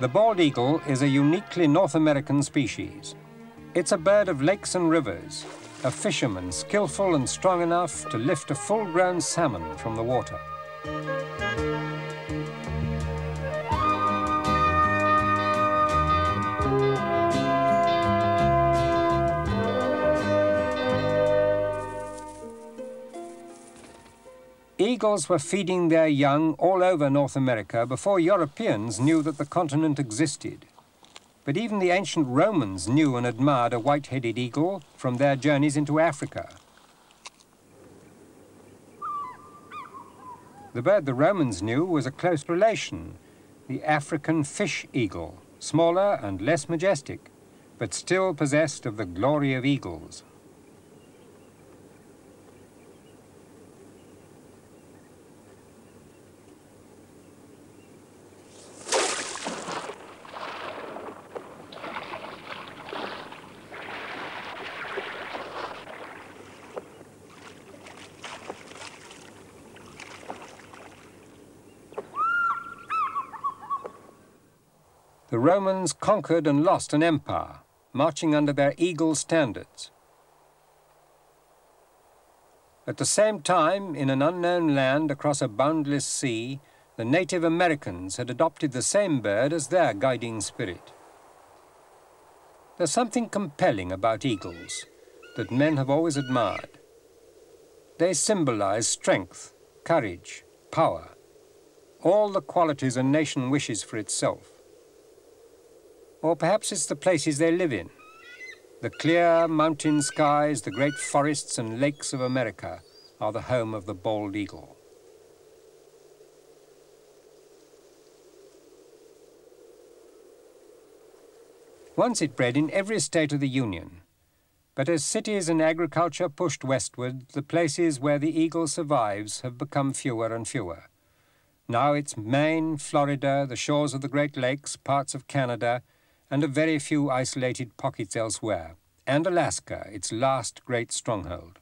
The bald eagle is a uniquely North American species. It's a bird of lakes and rivers, a fisherman skillful and strong enough to lift a full-grown salmon from the water. Eagles were feeding their young all over North America before Europeans knew that the continent existed. But even the ancient Romans knew and admired a white-headed eagle from their journeys into Africa. The bird the Romans knew was a close relation, the African fish eagle, smaller and less majestic, but still possessed of the glory of eagles. The Romans conquered and lost an empire, marching under their eagle standards. At the same time, in an unknown land across a boundless sea, the Native Americans had adopted the same bird as their guiding spirit. There's something compelling about eagles that men have always admired. They symbolize strength, courage, power, all the qualities a nation wishes for itself. Or perhaps it's the places they live in, the clear mountain skies, the great forests and lakes of America are the home of the bald eagle. Once it bred in every state of the Union, but as cities and agriculture pushed westward, the places where the eagle survives have become fewer and fewer. Now it's Maine, Florida, the shores of the Great Lakes, parts of Canada, and a very few isolated pockets elsewhere, and Alaska, its last great stronghold.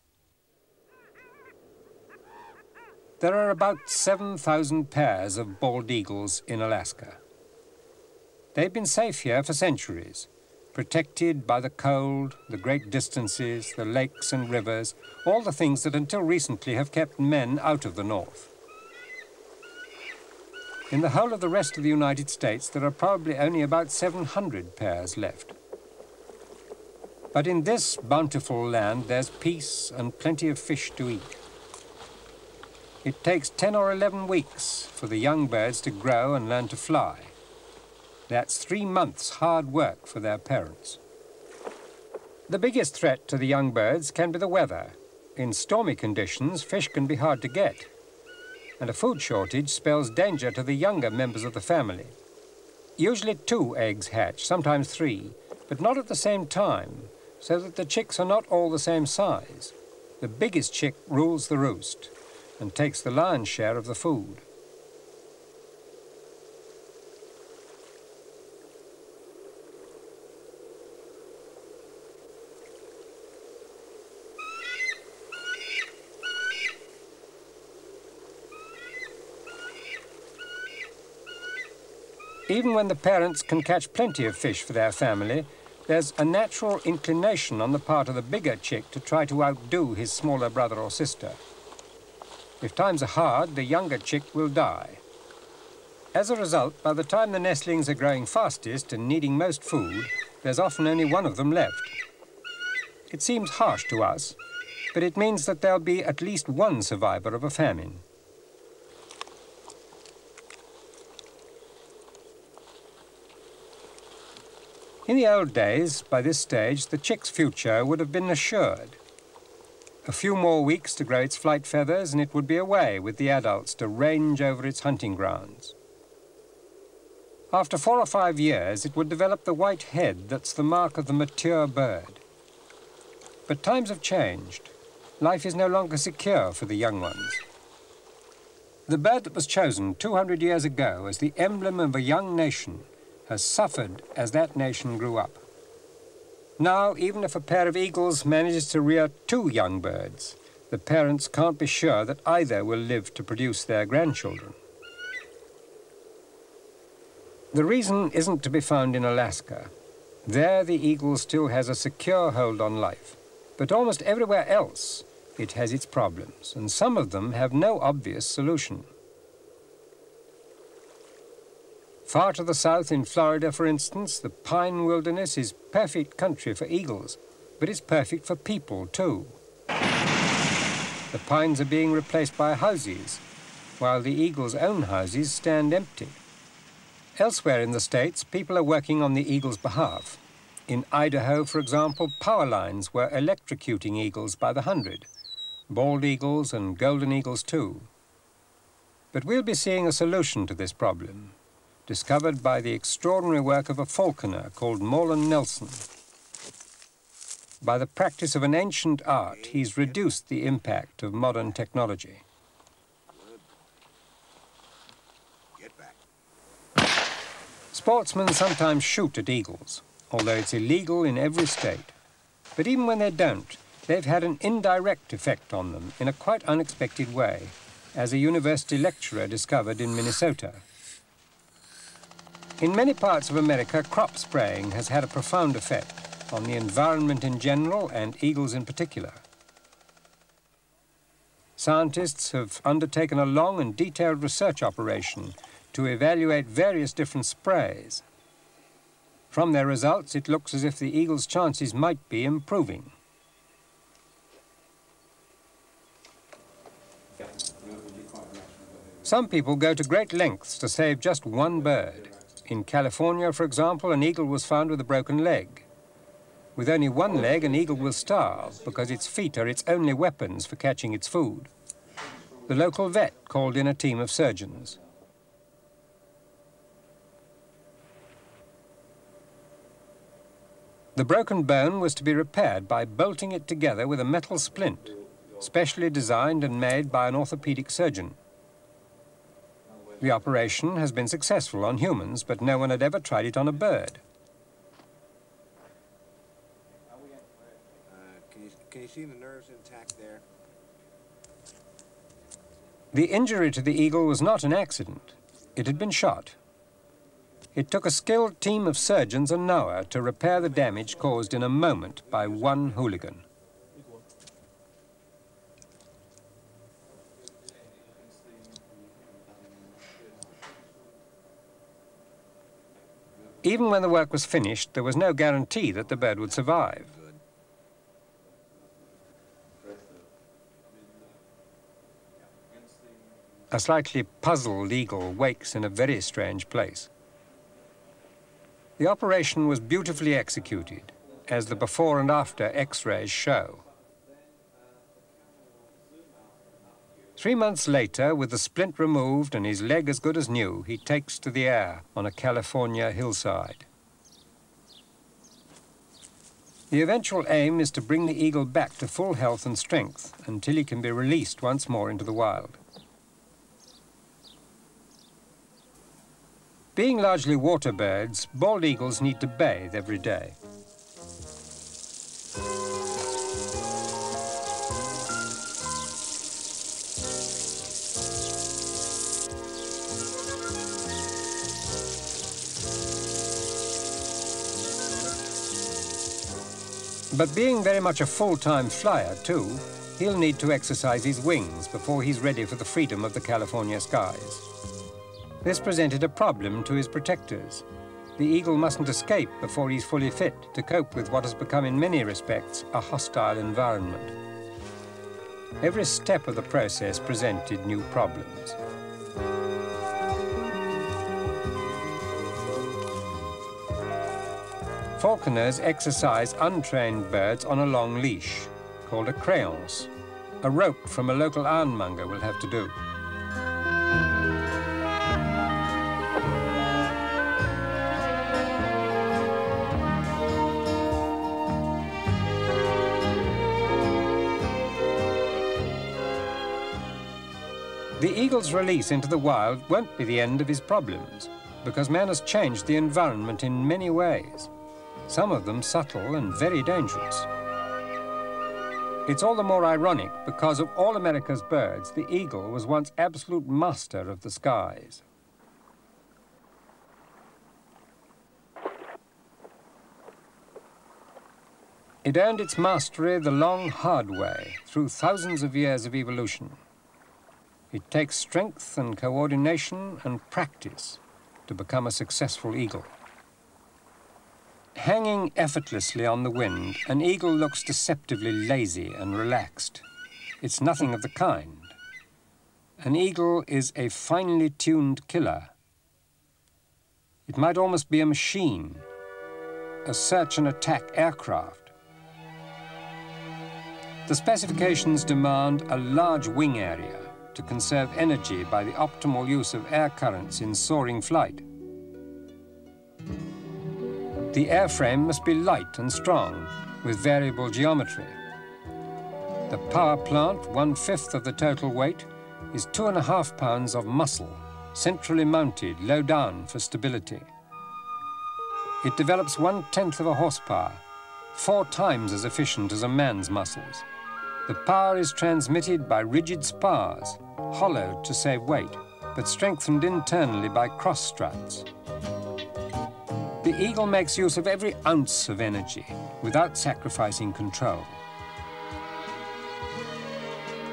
There are about 7,000 pairs of bald eagles in Alaska. They've been safe here for centuries, protected by the cold, the great distances, the lakes and rivers, all the things that until recently have kept men out of the north. In the whole of the rest of the United States, there are probably only about 700 pairs left. But in this bountiful land, there's peace and plenty of fish to eat. It takes 10 or 11 weeks for the young birds to grow and learn to fly. That's 3 months hard work for their parents. The biggest threat to the young birds can be the weather. In stormy conditions, fish can be hard to get. And a food shortage spells danger to the younger members of the family. Usually 2 eggs hatch, sometimes 3, but not at the same time, so that the chicks are not all the same size. The biggest chick rules the roost and takes the lion's share of the food. Even when the parents can catch plenty of fish for their family, there's a natural inclination on the part of the bigger chick to try to outdo his smaller brother or sister. If times are hard, the younger chick will die. As a result, by the time the nestlings are growing fastest and needing most food, there's often only one of them left. It seems harsh to us, but it means that there'll be at least one survivor of a famine. In the old days, by this stage, the chick's future would have been assured. A few more weeks to grow its flight feathers and it would be away with the adults to range over its hunting grounds. After 4 or 5 years, it would develop the white head that's the mark of the mature bird. But times have changed. Life is no longer secure for the young ones. The bird that was chosen 200 years ago as the emblem of a young nation has suffered as that nation grew up. Now, even if a pair of eagles manages to rear 2 young birds, the parents can't be sure that either will live to produce their grandchildren. The reason isn't to be found in Alaska. There, the eagle still has a secure hold on life. But almost everywhere else, it has its problems, and some of them have no obvious solution. Far to the south in Florida, for instance, the pine wilderness is perfect country for eagles, but it's perfect for people, too. The pines are being replaced by houses, while the eagle's own houses stand empty. Elsewhere in the states, people are working on the eagle's behalf. In Idaho, for example, power lines were electrocuting eagles by the hundred, bald eagles and golden eagles too. But we'll be seeing a solution to this problem, discovered by the extraordinary work of a falconer called Morlan Nelson. By the practice of an ancient art, he's reduced the impact of modern technology. Sportsmen sometimes shoot at eagles, although it's illegal in every state. But even when they don't, they've had an indirect effect on them in a quite unexpected way, as a university lecturer discovered in Minnesota. In many parts of America, crop spraying has had a profound effect on the environment in general and eagles in particular. Scientists have undertaken a long and detailed research operation to evaluate various different sprays. From their results, it looks as if the eagle's chances might be improving. Some people go to great lengths to save just one bird. In California, for example, an eagle was found with a broken leg. With only one leg, an eagle will starve because its feet are its only weapons for catching its food. The local vet called in a team of surgeons. The broken bone was to be repaired by bolting it together with a metal splint, specially designed and made by an orthopedic surgeon. The operation has been successful on humans, but no one had ever tried it on a bird. Can you see the nerves intact there? The injury to the eagle was not an accident. It had been shot. It took a skilled team of surgeons an hour to repair the damage caused in a moment by one hooligan. Even when the work was finished, there was no guarantee that the bird would survive. A slightly puzzled eagle wakes in a very strange place. The operation was beautifully executed, as the before and after X-rays show. 3 months later, with the splint removed and his leg as good as new, he takes to the air on a California hillside. The eventual aim is to bring the eagle back to full health and strength until he can be released once more into the wild. Being largely water birds, bald eagles need to bathe every day. But being very much a full-time flyer too, he'll need to exercise his wings before he's ready for the freedom of the California skies. This presented a problem to his protectors. The eagle mustn't escape before he's fully fit to cope with what has become in many respects a hostile environment. Every step of the process presented new problems. Falconers exercise untrained birds on a long leash, called a créance. A rope from a local ironmonger will have to do. The eagle's release into the wild won't be the end of his problems, because man has changed the environment in many ways, some of them subtle and very dangerous. It's all the more ironic because of all America's birds, the eagle was once absolute master of the skies. It earned its mastery the long, hard way through thousands of years of evolution. It takes strength and coordination and practice to become a successful eagle. Hanging effortlessly on the wind, an eagle looks deceptively lazy and relaxed. It's nothing of the kind. An eagle is a finely tuned killer. It might almost be a machine, a search and attack aircraft. The specifications demand a large wing area to conserve energy by the optimal use of air currents in soaring flight. The airframe must be light and strong, with variable geometry. The power plant, 1/5 of the total weight, is 2.5 pounds of muscle, centrally mounted, low down for stability. It develops 1/10 of a horsepower, 4 times as efficient as a man's muscles. The power is transmitted by rigid spars, hollowed to save weight, but strengthened internally by cross struts. The eagle makes use of every ounce of energy without sacrificing control.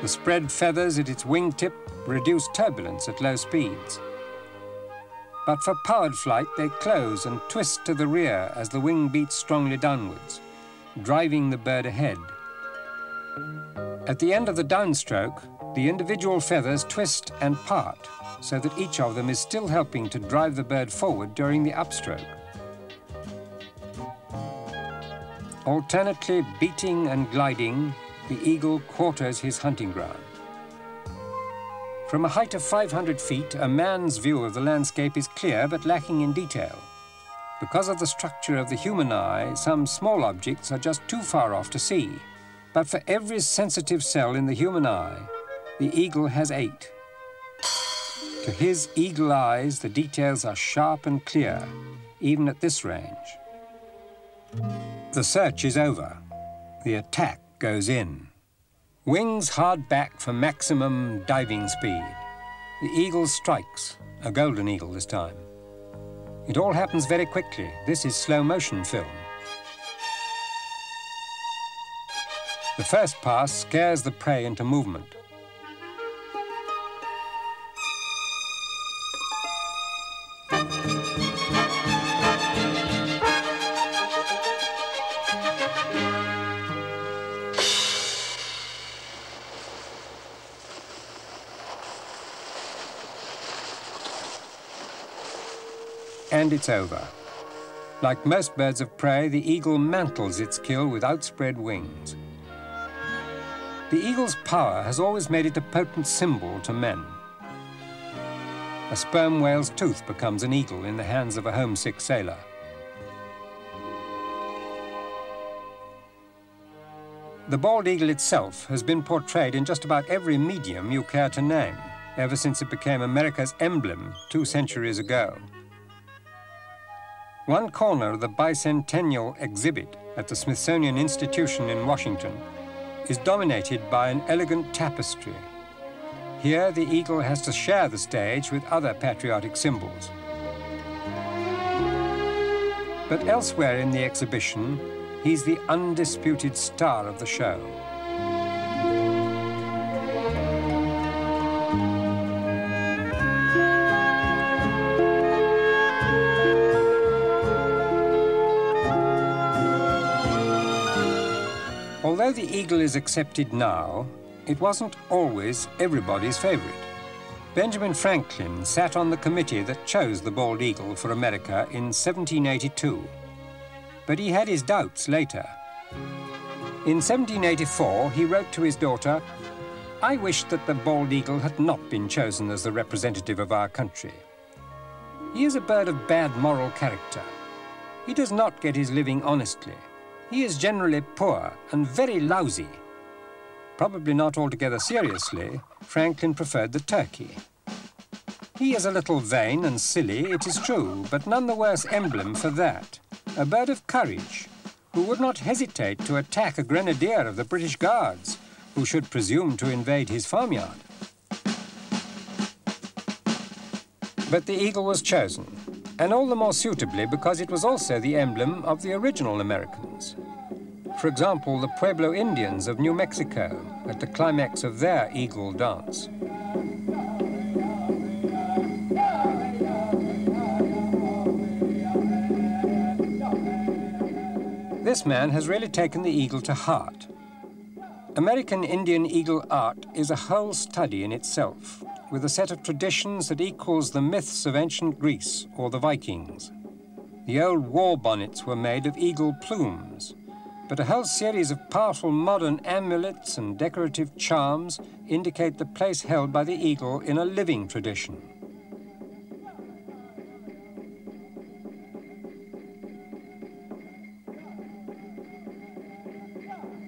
The spread feathers at its wingtip reduce turbulence at low speeds. But for powered flight, they close and twist to the rear as the wing beats strongly downwards, driving the bird ahead. At the end of the downstroke, the individual feathers twist and part, so that each of them is still helping to drive the bird forward during the upstroke. Alternately beating and gliding, the eagle quarters his hunting ground. From a height of 500 feet, a man's view of the landscape is clear but lacking in detail. Because of the structure of the human eye, some small objects are just too far off to see. But for every sensitive cell in the human eye, the eagle has 8. To his eagle eyes, the details are sharp and clear, even at this range. The search is over. The attack goes in. Wings hard back for maximum diving speed. The eagle strikes, a golden eagle this time. It all happens very quickly. This is slow motion film. The first pass scares the prey into movement. And it's over. Like most birds of prey, the eagle mantles its kill with outspread wings. The eagle's power has always made it a potent symbol to men. A sperm whale's tooth becomes an eagle in the hands of a homesick sailor. The bald eagle itself has been portrayed in just about every medium you care to name, ever since it became America's emblem 2 centuries ago. One corner of the bicentennial exhibit at the Smithsonian Institution in Washington is dominated by an elegant tapestry. Here, the eagle has to share the stage with other patriotic symbols. But elsewhere in the exhibition, he's the undisputed star of the show. Although the eagle is accepted now, it wasn't always everybody's favorite. Benjamin Franklin sat on the committee that chose the bald eagle for America in 1782, but he had his doubts later. In 1784, he wrote to his daughter, "I wish that the bald eagle had not been chosen as the representative of our country. He is a bird of bad moral character. He does not get his living honestly. He is generally poor and very lousy." Probably not altogether seriously, Franklin preferred the turkey. He is a little vain and silly, it is true, but none the worse emblem for that. A bird of courage, who would not hesitate to attack a grenadier of the British Guards, who should presume to invade his farmyard. But the eagle was chosen, and all the more suitably because it was also the emblem of the original Americans. for example, the Pueblo Indians of New Mexico at the climax of their eagle dance. This man has really taken the eagle to heart. American Indian eagle art is a whole study in itself, with a set of traditions that equals the myths of ancient Greece or the Vikings. The old war bonnets were made of eagle plumes, but a whole series of powerful modern amulets and decorative charms indicate the place held by the eagle in a living tradition.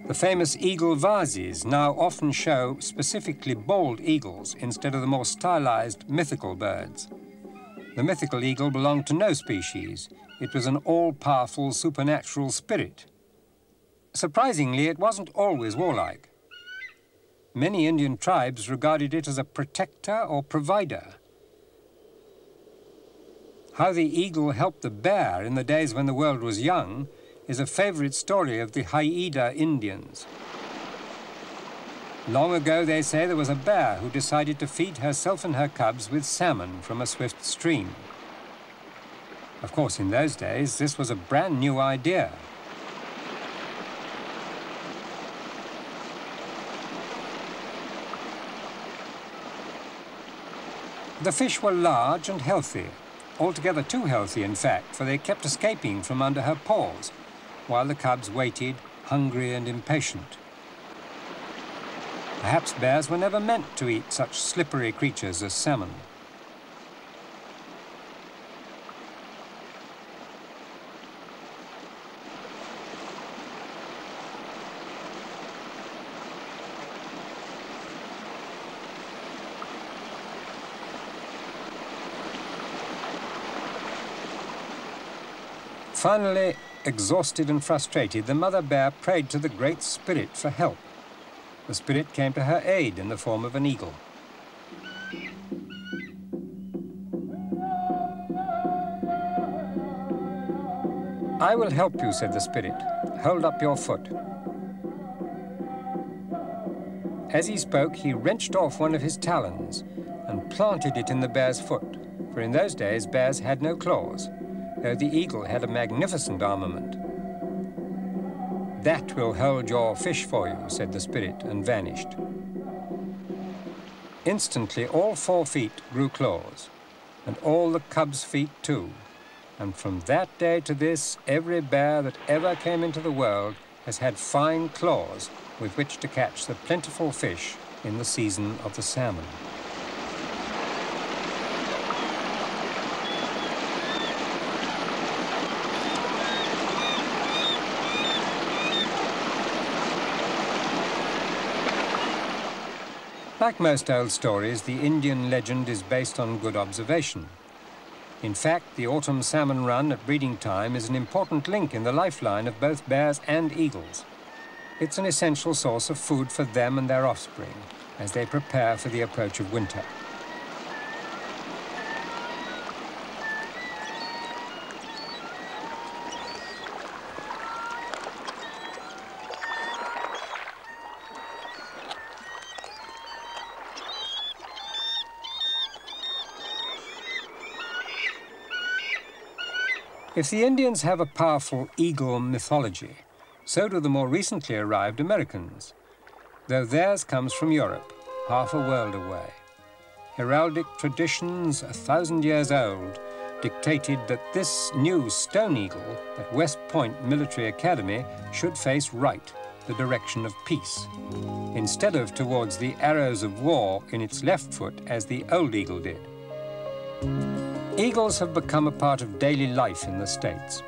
The famous eagle vases now often show specifically bald eagles instead of the more stylized mythical birds. The mythical eagle belonged to no species. It was an all-powerful supernatural spirit. Surprisingly, it wasn't always warlike. Many Indian tribes regarded it as a protector or provider. How the eagle helped the bear in the days when the world was young is a favorite story of the Haida Indians. Long ago, they say, there was a bear who decided to feed herself and her cubs with salmon from a swift stream. Of course, in those days, this was a brand new idea. The fish were large and healthy, altogether too healthy, in fact, for they kept escaping from under her paws, while the cubs waited, hungry and impatient. Perhaps bears were never meant to eat such slippery creatures as salmon. Finally, exhausted and frustrated, the mother bear prayed to the Great Spirit for help. The spirit came to her aid in the form of an eagle. "I will help you," said the spirit. "Hold up your foot." As he spoke, he wrenched off one of his talons and planted it in the bear's foot, for in those days bears had no claws, though the eagle had a magnificent armament. "That will hold your fish for you," said the spirit, and vanished. Instantly, all 4 feet grew claws, and all the cubs' feet too. And from that day to this, every bear that ever came into the world has had fine claws with which to catch the plentiful fish in the season of the salmon. Like most old stories, the Indian legend is based on good observation. In fact, the autumn salmon run at breeding time is an important link in the lifeline of both bears and eagles. It's an essential source of food for them and their offspring as they prepare for the approach of winter. If the Indians have a powerful eagle mythology, so do the more recently arrived Americans, though theirs comes from Europe, half a world away. Heraldic traditions 1,000 years old dictated that this new stone eagle at West Point Military Academy should face right, the direction of peace, instead of towards the arrows of war in its left foot as the old eagle did. Eagles have become a part of daily life in the States.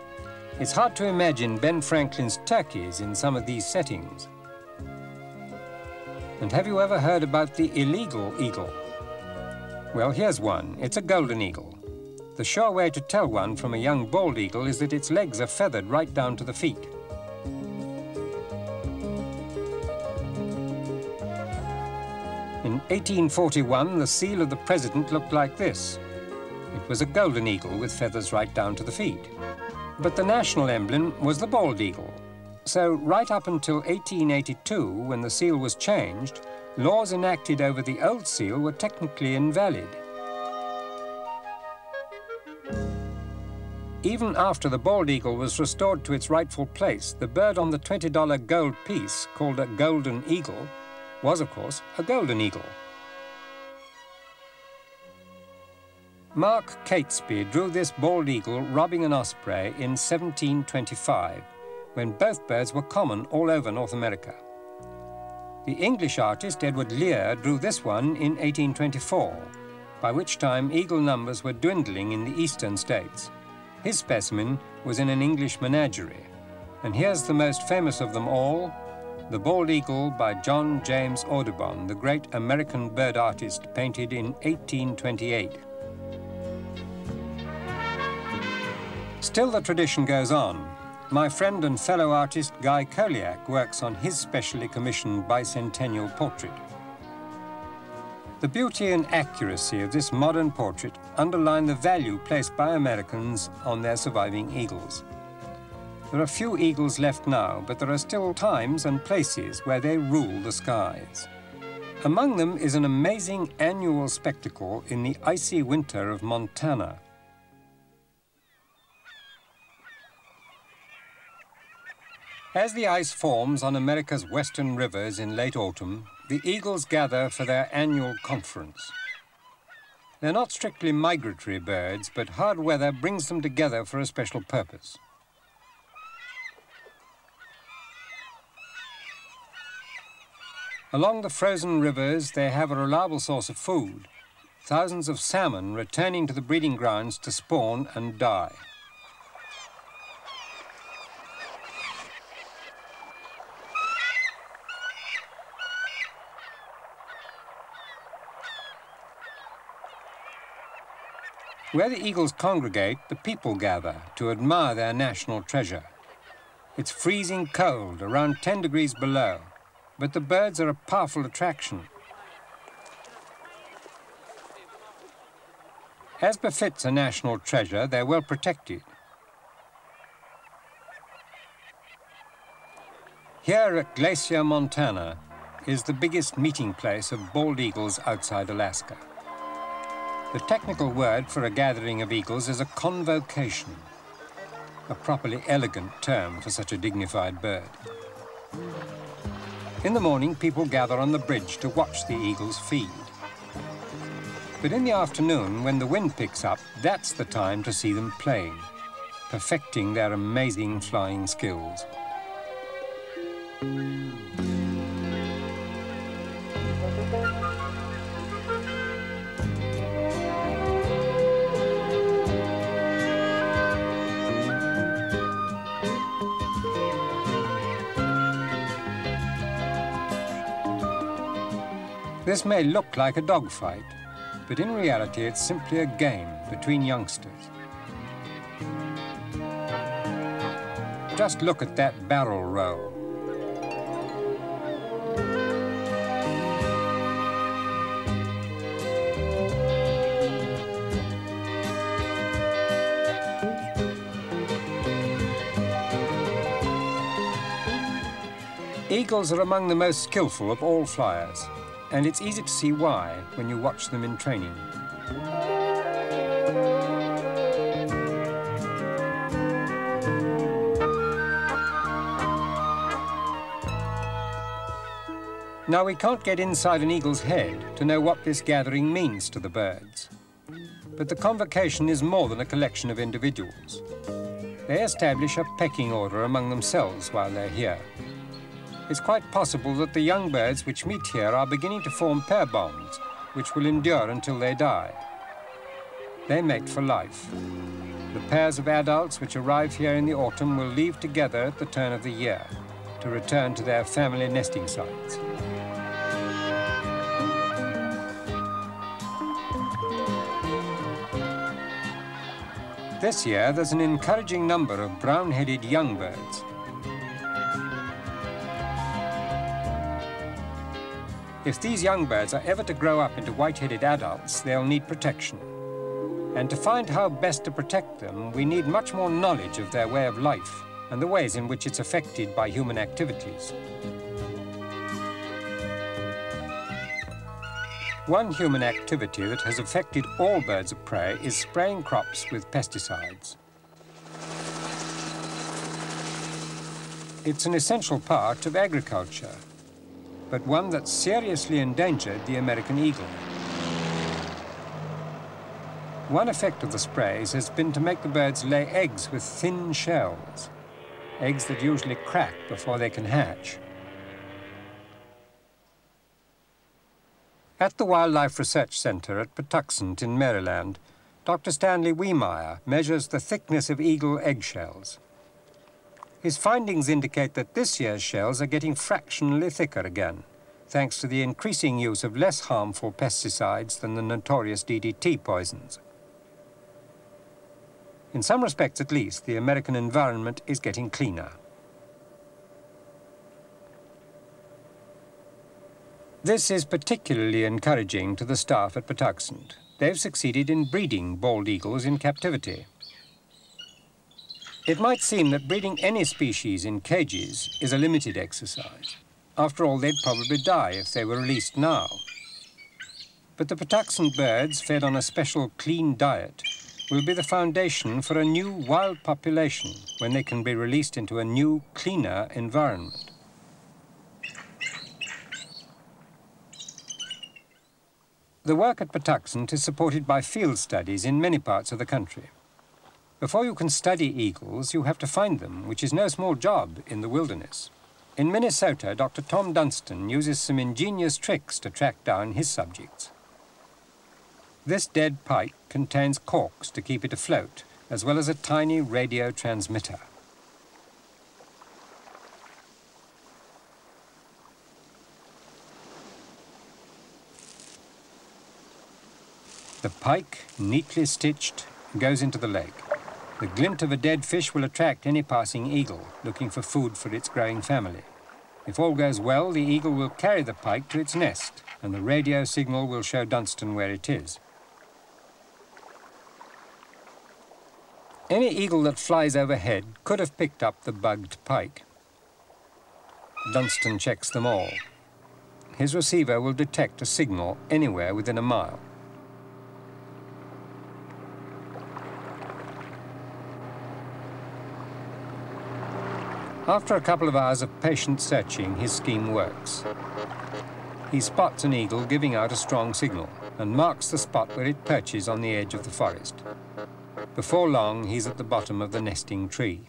It's hard to imagine Ben Franklin's turkeys in some of these settings. And have you ever heard about the illegal eagle? Well, here's one. It's a golden eagle. The sure way to tell one from a young bald eagle is that its legs are feathered right down to the feet. In 1841, the seal of the president looked like this. It was a golden eagle with feathers right down to the feet. But the national emblem was the bald eagle, So right up until 1882, when the seal was changed, laws enacted over the old seal were technically invalid. Even after the bald eagle was restored to its rightful place, the bird on the $20 gold piece, called a golden eagle, was, of course, a golden eagle. Mark Catesby drew this bald eagle robbing an osprey in 1725, when both birds were common all over North America. The English artist Edward Lear drew this one in 1824, by which time eagle numbers were dwindling in the eastern states. His specimen was in an English menagerie, and here's the most famous of them all, the bald eagle by John James Audubon, the great American bird artist, painted in 1828. Still the tradition goes on. My friend and fellow artist Guy Koliak works on his specially commissioned bicentennial portrait. The beauty and accuracy of this modern portrait underline the value placed by Americans on their surviving eagles. There are few eagles left now, but there are still times and places where they rule the skies. Among them is an amazing annual spectacle in the icy winter of Montana. As the ice forms on America's western rivers in late autumn, the eagles gather for their annual conference. They're not strictly migratory birds, but hard weather brings them together for a special purpose. Along the frozen rivers, they have a reliable source of food, thousands of salmon returning to the breeding grounds to spawn and die. Where the eagles congregate, the people gather to admire their national treasure. It's freezing cold, around 10 degrees below, but the birds are a powerful attraction. As befits a national treasure, they're well protected. Here at Glacier, Montana, is the biggest meeting place of bald eagles outside Alaska. The technical word for a gathering of eagles is a convocation, a properly elegant term for such a dignified bird. In the morning, people gather on the bridge to watch the eagles feed. But in the afternoon, when the wind picks up, that's the time to see them playing, perfecting their amazing flying skills. This may look like a dogfight, but in reality it's simply a game between youngsters. Just look at that barrel roll. Eagles are among the most skillful of all flyers. And it's easy to see why when you watch them in training. Now, we can't get inside an eagle's head to know what this gathering means to the birds. But the convocation is more than a collection of individuals. They establish a pecking order among themselves while they're here. It's quite possible that the young birds which meet here are beginning to form pair bonds, which will endure until they die. They mate for life. The pairs of adults which arrive here in the autumn will leave together at the turn of the year to return to their family nesting sites. This year, there's an encouraging number of brown-headed young birds. If these young birds are ever to grow up into white-headed adults, they'll need protection. And to find how best to protect them, we need much more knowledge of their way of life and the ways in which it's affected by human activities. One human activity that has affected all birds of prey is spraying crops with pesticides. It's an essential part of agriculture, but one that seriously endangered the American eagle. One effect of the sprays has been to make the birds lay eggs with thin shells, eggs that usually crack before they can hatch. At the Wildlife Research Center at Patuxent in Maryland, Dr. Stanley Wiemeyer measures the thickness of eagle eggshells. His findings indicate that this year's shells are getting fractionally thicker again, thanks to the increasing use of less harmful pesticides than the notorious DDT poisons. In some respects, at least, the American environment is getting cleaner. This is particularly encouraging to the staff at Patuxent. They've succeeded in breeding bald eagles in captivity. It might seem that breeding any species in cages is a limited exercise. After all, they'd probably die if they were released now. But the Patuxent birds, fed on a special clean diet, will be the foundation for a new wild population when they can be released into a new, cleaner environment. The work at Patuxent is supported by field studies in many parts of the country. Before you can study eagles, you have to find them, which is no small job in the wilderness. In Minnesota, Dr. Tom Dunstan uses some ingenious tricks to track down his subjects. This dead pike contains corks to keep it afloat, as well as a tiny radio transmitter. The pike, neatly stitched, goes into the lake. The glint of a dead fish will attract any passing eagle looking for food for its growing family. If all goes well, the eagle will carry the pike to its nest, and the radio signal will show Dunstan where it is. Any eagle that flies overhead could have picked up the bugged pike. Dunstan checks them all. His receiver will detect a signal anywhere within a mile. After a couple of hours of patient searching, his scheme works. He spots an eagle giving out a strong signal and marks the spot where it perches on the edge of the forest. Before long, he's at the bottom of the nesting tree.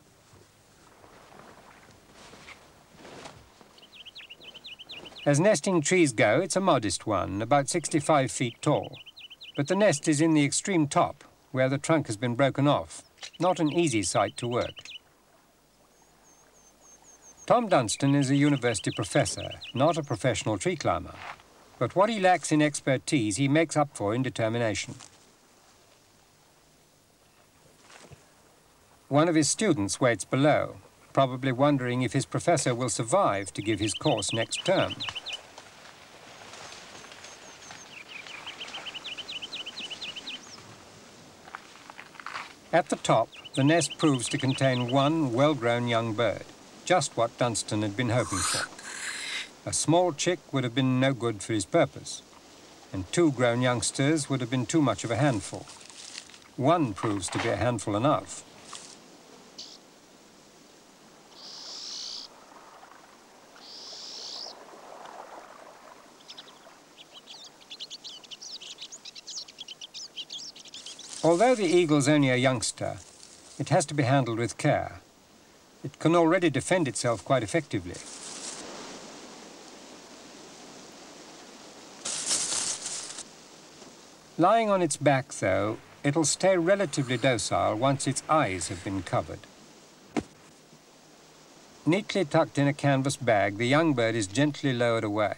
As nesting trees go, it's a modest one, about 65 feet tall. But the nest is in the extreme top, where the trunk has been broken off. Not an easy site to work. Tom Dunstan is a university professor, not a professional tree climber. But what he lacks in expertise, he makes up for in determination. One of his students waits below, probably wondering if his professor will survive to give his course next term. At the top, the nest proves to contain one well-grown young bird. Just what Dunstan had been hoping for. A small chick would have been no good for his purpose, and two grown youngsters would have been too much of a handful. One proves to be a handful enough. Although the eagle's only a youngster, it has to be handled with care. It can already defend itself quite effectively. Lying on its back, though, it'll stay relatively docile once its eyes have been covered. Neatly tucked in a canvas bag, the young bird is gently lowered away.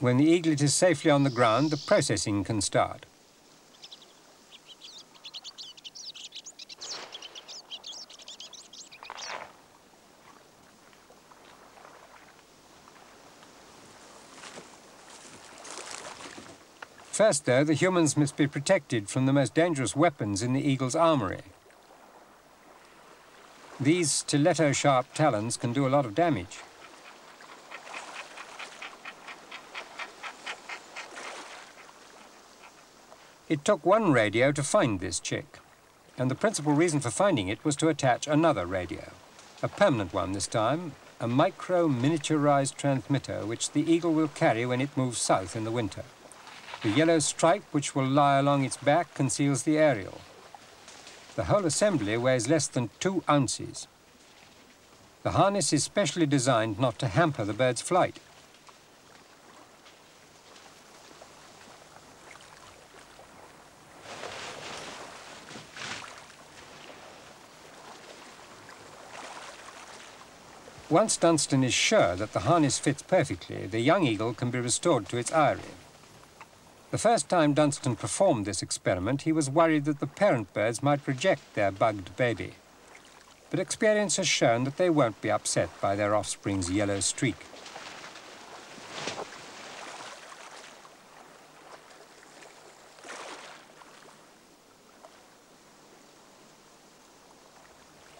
When the eaglet is safely on the ground, the processing can start. First, though, the humans must be protected from the most dangerous weapons in the eagle's armory. These stiletto-sharp talons can do a lot of damage. It took one radio to find this chick, and the principal reason for finding it was to attach another radio, a permanent one this time, a micro-miniaturized transmitter which the eagle will carry when it moves south in the winter. The yellow stripe, which will lie along its back, conceals the aerial. The whole assembly weighs less than 2 ounces. The harness is specially designed not to hamper the bird's flight. Once Dunstan is sure that the harness fits perfectly, the young eagle can be restored to its eyrie. The first time Dunstan performed this experiment, he was worried that the parent birds might reject their bugged baby. But experience has shown that they won't be upset by their offspring's yellow streak.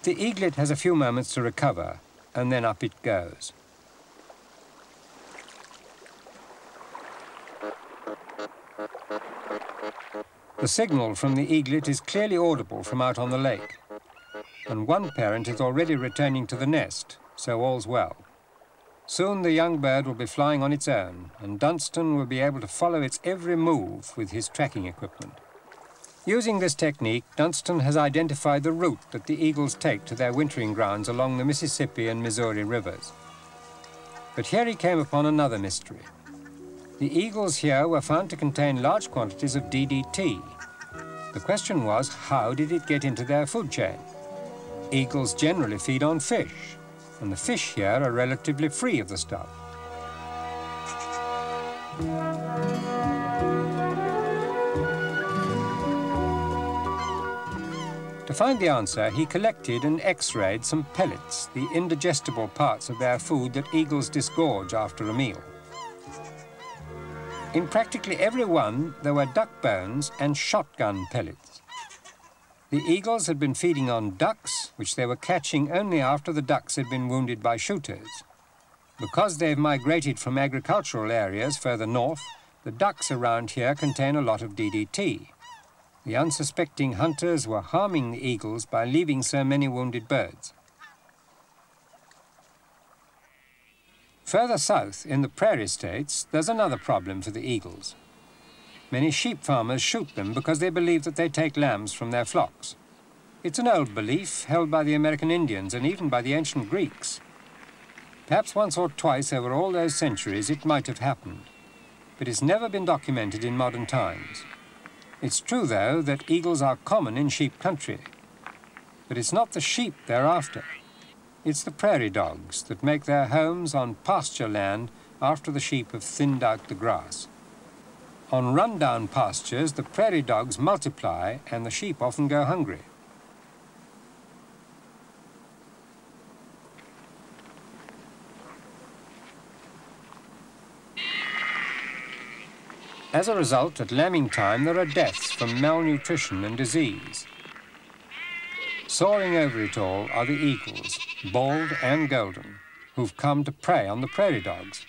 The eaglet has a few moments to recover, and then up it goes. The signal from the eaglet is clearly audible from out on the lake, and one parent is already returning to the nest, so all's well. Soon the young bird will be flying on its own, and Dunstan will be able to follow its every move with his tracking equipment. Using this technique, Dunstan has identified the route that the eagles take to their wintering grounds along the Mississippi and Missouri rivers. But here he came upon another mystery. The eagles here were found to contain large quantities of DDT. The question was, how did it get into their food chain? Eagles generally feed on fish, and the fish here are relatively free of the stuff. To find the answer, he collected and x-rayed some pellets, the indigestible parts of their food that eagles disgorge after a meal. In practically every one, there were duck bones and shotgun pellets. The eagles had been feeding on ducks, which they were catching only after the ducks had been wounded by shooters. Because they've migrated from agricultural areas further north, the ducks around here contain a lot of DDT. The unsuspecting hunters were harming the eagles by leaving so many wounded birds. Further south, in the prairie states, there's another problem for the eagles. Many sheep farmers shoot them because they believe that they take lambs from their flocks. It's an old belief held by the American Indians and even by the ancient Greeks. Perhaps once or twice over all those centuries it might have happened, but it's never been documented in modern times. It's true, though, that eagles are common in sheep country. But it's not the sheep they're after. It's the prairie dogs that make their homes on pasture land after the sheep have thinned out the grass. On run-down pastures, the prairie dogs multiply and the sheep often go hungry. As a result, at lambing time, there are deaths from malnutrition and disease. Soaring over it all are the eagles, bald and golden, who've come to prey on the prairie dogs.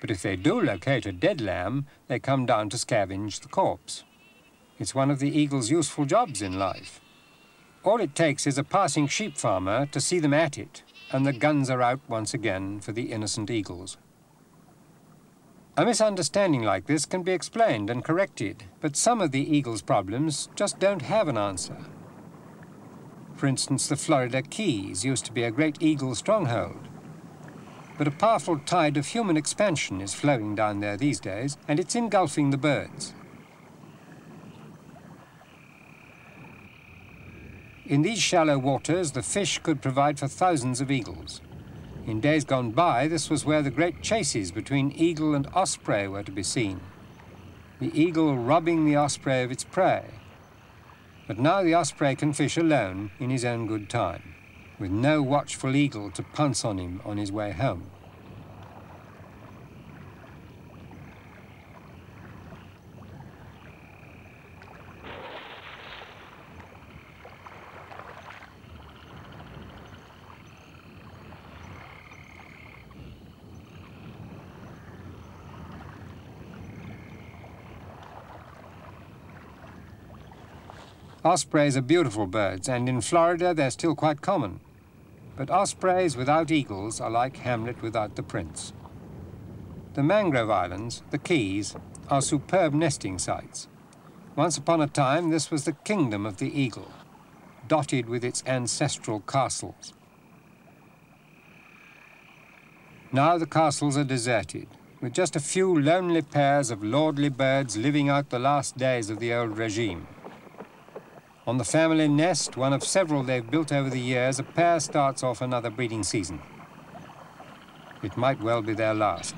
But if they do locate a dead lamb, they come down to scavenge the corpse. It's one of the eagle's useful jobs in life. All it takes is a passing sheep farmer to see them at it, and the guns are out once again for the innocent eagles. A misunderstanding like this can be explained and corrected, but some of the eagle's problems just don't have an answer. For instance, the Florida Keys used to be a great eagle stronghold. But a powerful tide of human expansion is flowing down there these days, and it's engulfing the birds. In these shallow waters, the fish could provide for thousands of eagles. In days gone by, this was where the great chases between eagle and osprey were to be seen, the eagle robbing the osprey of its prey. But now the osprey can fish alone in his own good time, with no watchful eagle to pounce on him on his way home. Ospreys are beautiful birds, and in Florida they're still quite common. But ospreys without eagles are like Hamlet without the prince. The mangrove islands, the Keys, are superb nesting sites. Once upon a time, this was the kingdom of the eagle, dotted with its ancestral castles. Now the castles are deserted, with just a few lonely pairs of lordly birds living out the last days of the old regime. On the family nest, one of several they've built over the years, a pair starts off another breeding season. It might well be their last.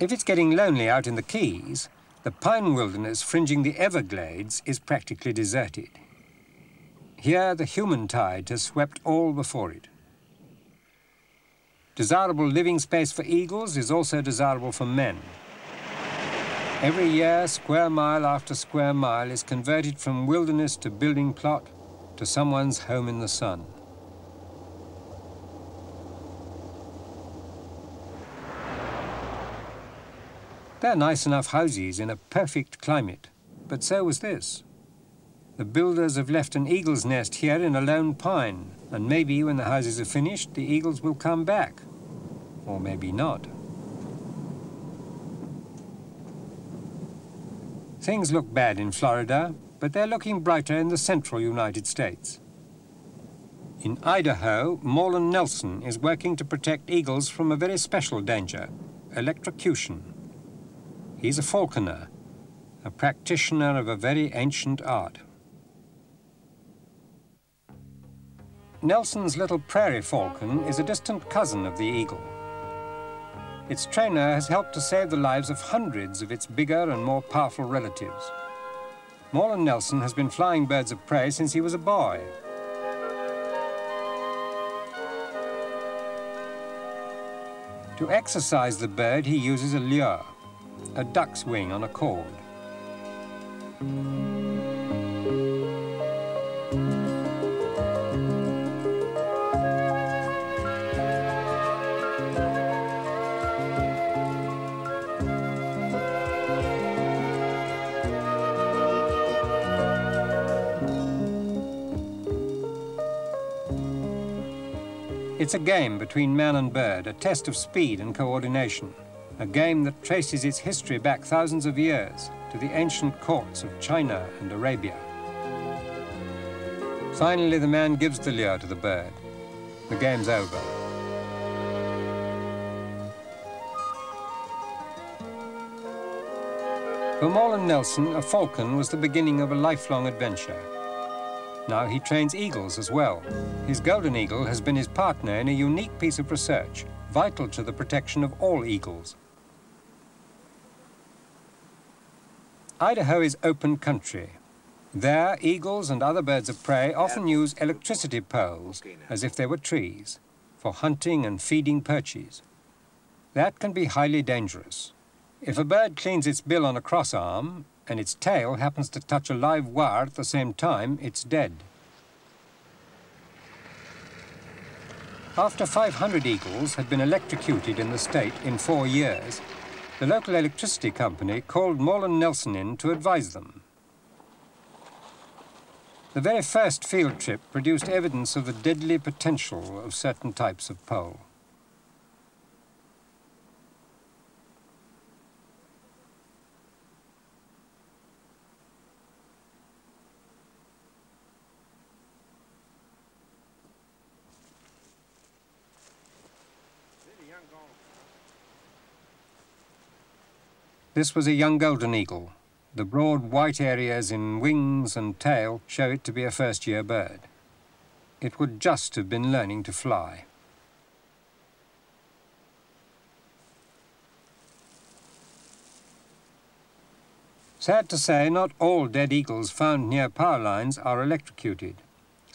If it's getting lonely out in the Keys, the pine wilderness fringing the Everglades is practically deserted. Here, the human tide has swept all before it. Desirable living space for eagles is also desirable for men. Every year, square mile after square mile is converted from wilderness to building plot to someone's home in the sun. They're nice enough houses in a perfect climate, but so was this. The builders have left an eagle's nest here in a lone pine, and maybe when the houses are finished, the eagles will come back. Or maybe not. Things look bad in Florida, but they're looking brighter in the central United States. In Idaho, Morlan Nelson is working to protect eagles from a very special danger, electrocution. He's a falconer, a practitioner of a very ancient art. Nelson's little prairie falcon is a distant cousin of the eagle. Its trainer has helped to save the lives of hundreds of its bigger and more powerful relatives. Morlan Nelson has been flying birds of prey since he was a boy. To exercise the bird, he uses a lure, a duck's wing on a cord. It's a game between man and bird, a test of speed and coordination. A game that traces its history back thousands of years to the ancient courts of China and Arabia. Finally, the man gives the lure to the bird. The game's over. For Morlan Nelson, a falcon was the beginning of a lifelong adventure. Now he trains eagles as well. His golden eagle has been his partner in a unique piece of research, vital to the protection of all eagles. Idaho is open country. There, eagles and other birds of prey often use electricity poles, as if they were trees, for hunting and feeding perches. That can be highly dangerous. If a bird cleans its bill on a crossarm, and its tail happens to touch a live wire at the same time, it's dead. After 500 eagles had been electrocuted in the state in 4 years, the local electricity company called Morlan Nelson in to advise them. The very first field trip produced evidence of the deadly potential of certain types of pole. This was a young golden eagle. The broad white areas in wings and tail show it to be a first-year bird. It would just have been learning to fly. Sad to say, not all dead eagles found near power lines are electrocuted.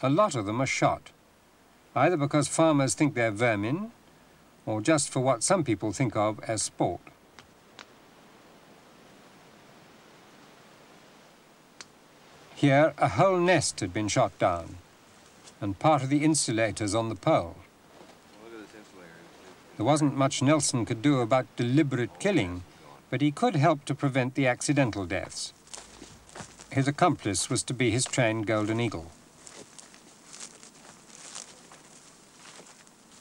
A lot of them are shot, either because farmers think they're vermin, or just for what some people think of as sport. Here, a whole nest had been shot down, and part of the insulators on the pole. There wasn't much Nelson could do about deliberate killing, but he could help to prevent the accidental deaths. His accomplice was to be his trained golden eagle.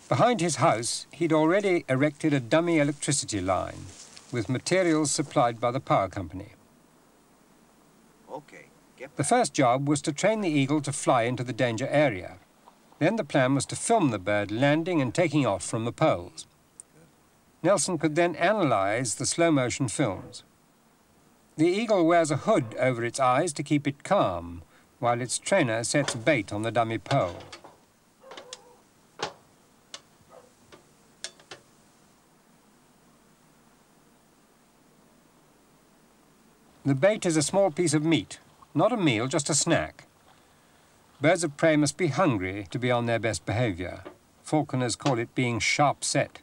Behind his house, he'd already erected a dummy electricity line with materials supplied by the power company. Okay, the first job was to train the eagle to fly into the danger area. Then the plan was to film the bird landing and taking off from the poles. Nelson could then analyze the slow-motion films. The eagle wears a hood over its eyes to keep it calm, while its trainer sets bait on the dummy pole. The bait is a small piece of meat, not a meal, just a snack. Birds of prey must be hungry to be on their best behavior. Falconers call it being sharp set.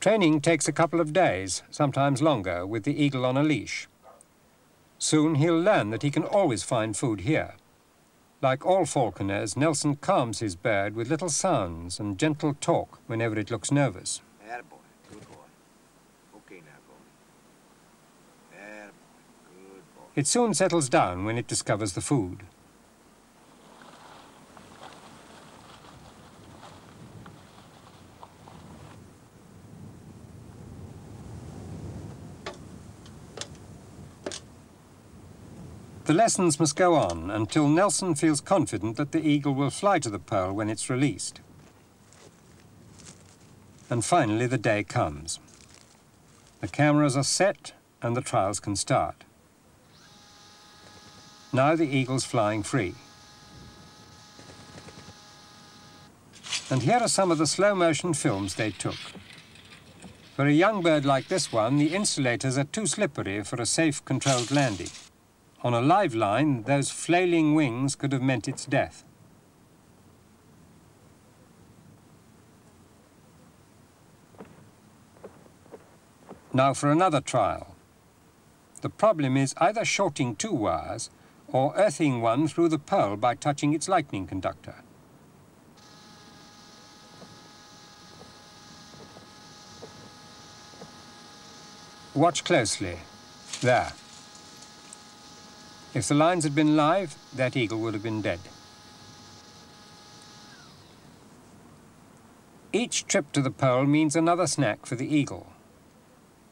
Training takes a couple of days, sometimes longer, with the eagle on a leash. Soon he'll learn that he can always find food here. Like all falconers, Nelson calms his bird with little sounds and gentle talk whenever it looks nervous. Attaboy, good boy. Okay now, Goldie. Attaboy, good boy. It soon settles down when it discovers the food. The lessons must go on until Nelson feels confident that the eagle will fly to the pole when it's released. And finally, the day comes. The cameras are set and the trials can start. Now the eagle's flying free. And here are some of the slow-motion films they took. For a young bird like this one, the insulators are too slippery for a safe, controlled landing. On a live line, those flailing wings could have meant its death. Now for another trial. The problem is either shorting two wires or earthing one through the pole by touching its lightning conductor. Watch closely. There. If the lines had been live, that eagle would have been dead. Each trip to the pole means another snack for the eagle,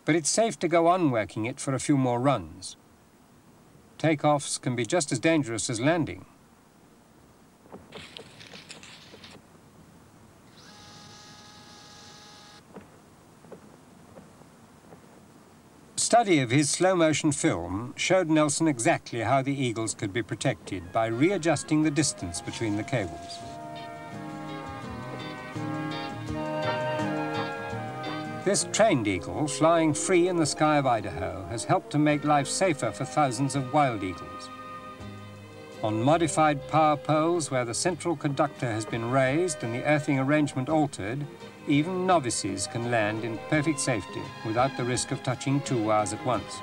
but it's safe to go on working it for a few more runs. Takeoffs can be just as dangerous as landing. Study of his slow-motion film showed Nelson exactly how the eagles could be protected by readjusting the distance between the cables. This trained eagle, flying free in the sky of Idaho, has helped to make life safer for thousands of wild eagles. On modified power poles where the central conductor has been raised and the earthing arrangement altered, even novices can land in perfect safety without the risk of touching two wires at once.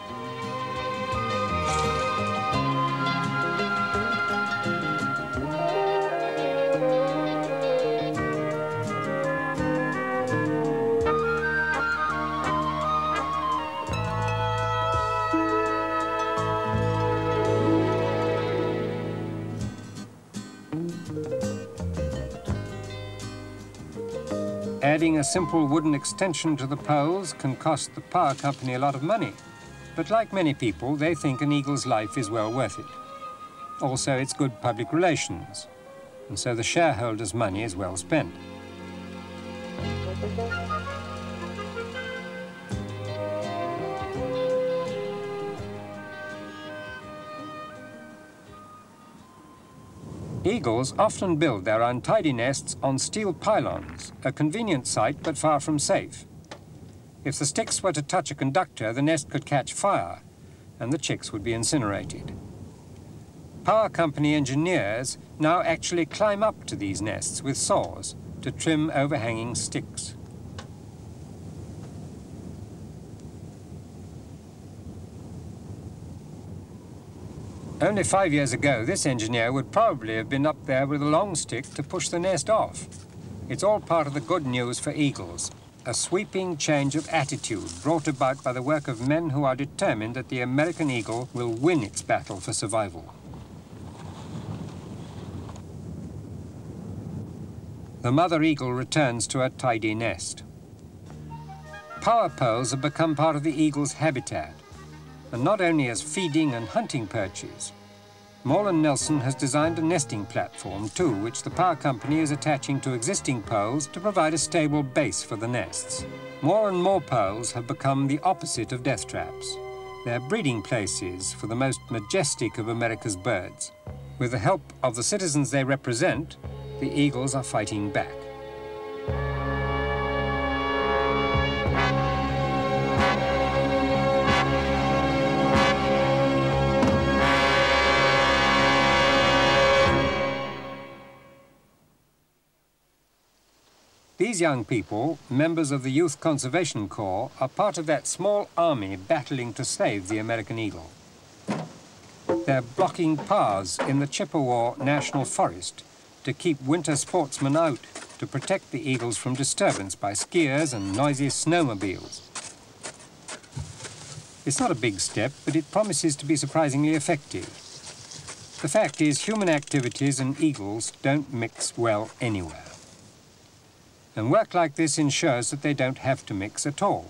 Adding a simple wooden extension to the poles can cost the power company a lot of money, but like many people, they think an eagle's life is well worth it. Also, it's good public relations, and so the shareholders' money is well spent. Eagles often build their untidy nests on steel pylons, a convenient site but far from safe. If the sticks were to touch a conductor, the nest could catch fire and the chicks would be incinerated. Power company engineers now actually climb up to these nests with saws to trim overhanging sticks. Only 5 years ago, this engineer would probably have been up there with a long stick to push the nest off. It's all part of the good news for eagles, a sweeping change of attitude brought about by the work of men who are determined that the American eagle will win its battle for survival. The mother eagle returns to her tidy nest. Power poles have become part of the eagle's habitat, and not only as feeding and hunting perches. Morlan Nelson has designed a nesting platform too, which the power company is attaching to existing poles to provide a stable base for the nests. More and more poles have become the opposite of death traps. They're breeding places for the most majestic of America's birds. With the help of the citizens they represent, the eagles are fighting back. These young people, members of the Youth Conservation Corps, are part of that small army battling to save the American eagle. They're blocking paths in the Chippewa National Forest to keep winter sportsmen out, to protect the eagles from disturbance by skiers and noisy snowmobiles. It's not a big step, but it promises to be surprisingly effective. The fact is, human activities and eagles don't mix well anywhere. And work like this ensures that they don't have to mix at all.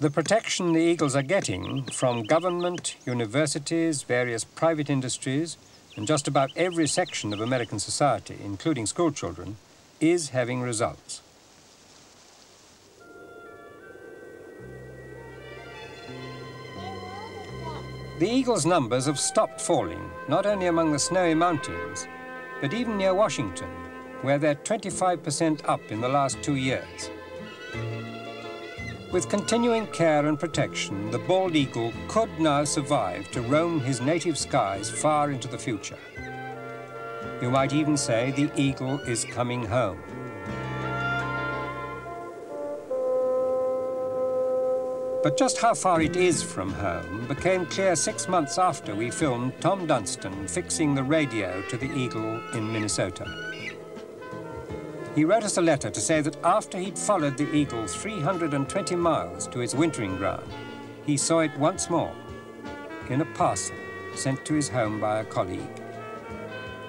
The protection the eagles are getting from government, universities, various private industries, and just about every section of American society, including schoolchildren, is having results. The eagles' numbers have stopped falling, not only among the snowy mountains, but even near Washington, where they're 25% up in the last 2 years. With continuing care and protection, the bald eagle could now survive to roam his native skies far into the future. You might even say the eagle is coming home. But just how far it is from home became clear 6 months after we filmed Tom Dunstan fixing the radio to the eagle in Minnesota. He wrote us a letter to say that after he'd followed the eagle 320 miles to its wintering ground, he saw it once more in a parcel sent to his home by a colleague.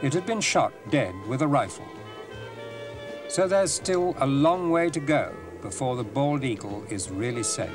It had been shot dead with a rifle. So there's still a long way to go before the bald eagle is really safe.